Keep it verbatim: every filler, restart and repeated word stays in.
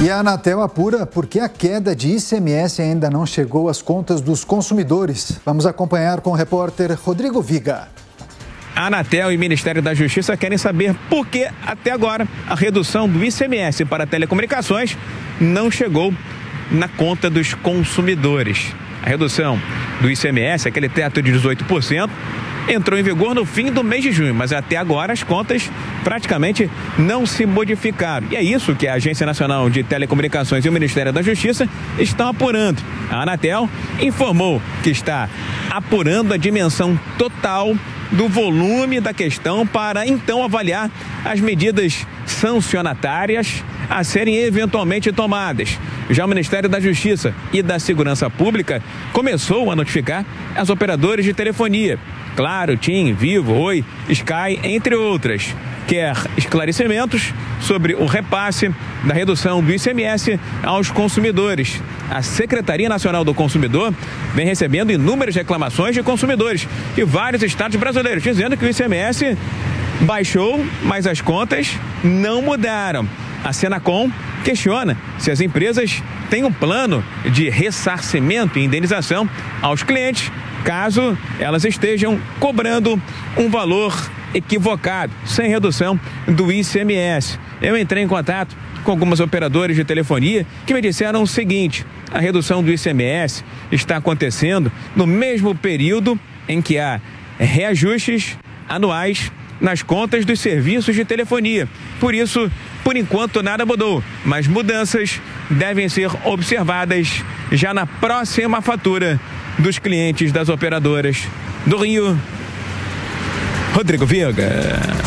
E a Anatel apura porque a queda de I C M S ainda não chegou às contas dos consumidores. Vamos acompanhar com o repórter Rodrigo Viga. A Anatel e o Ministério da Justiça querem saber por que, até agora, a redução do I C M S para telecomunicações não chegou na conta dos consumidores. A redução do I C M S, aquele teto de dezoito por cento, entrou em vigor no fim do mês de junho, mas até agora as contas praticamente não se modificaram. E é isso que a Agência Nacional de Telecomunicações e o Ministério da Justiça estão apurando. A Anatel informou que está apurando a dimensão total do volume da questão para então avaliar as medidas sancionatárias a serem eventualmente tomadas. Já o Ministério da Justiça e da Segurança Pública começou a notificar as operadoras de telefonia. Claro, Tim, Vivo, Oi, Sky, entre outras. Quer esclarecimentos sobre o repasse da redução do I C M S aos consumidores. A Secretaria Nacional do Consumidor vem recebendo inúmeras reclamações de consumidores de vários estados brasileiros, dizendo que o I C M S baixou, mas as contas não mudaram. A Senacon questiona se as empresas têm um plano de ressarcimento e indenização aos clientes caso elas estejam cobrando um valor equivocado, sem redução do I C M S. Eu entrei em contato com algumas operadoras de telefonia que me disseram o seguinte: a redução do I C M S está acontecendo no mesmo período em que há reajustes anuais nas contas dos serviços de telefonia. Por isso, por enquanto, nada mudou, mas mudanças devem ser observadas já na próxima fatura dos clientes das operadoras do Rio. Rodrigo Viga.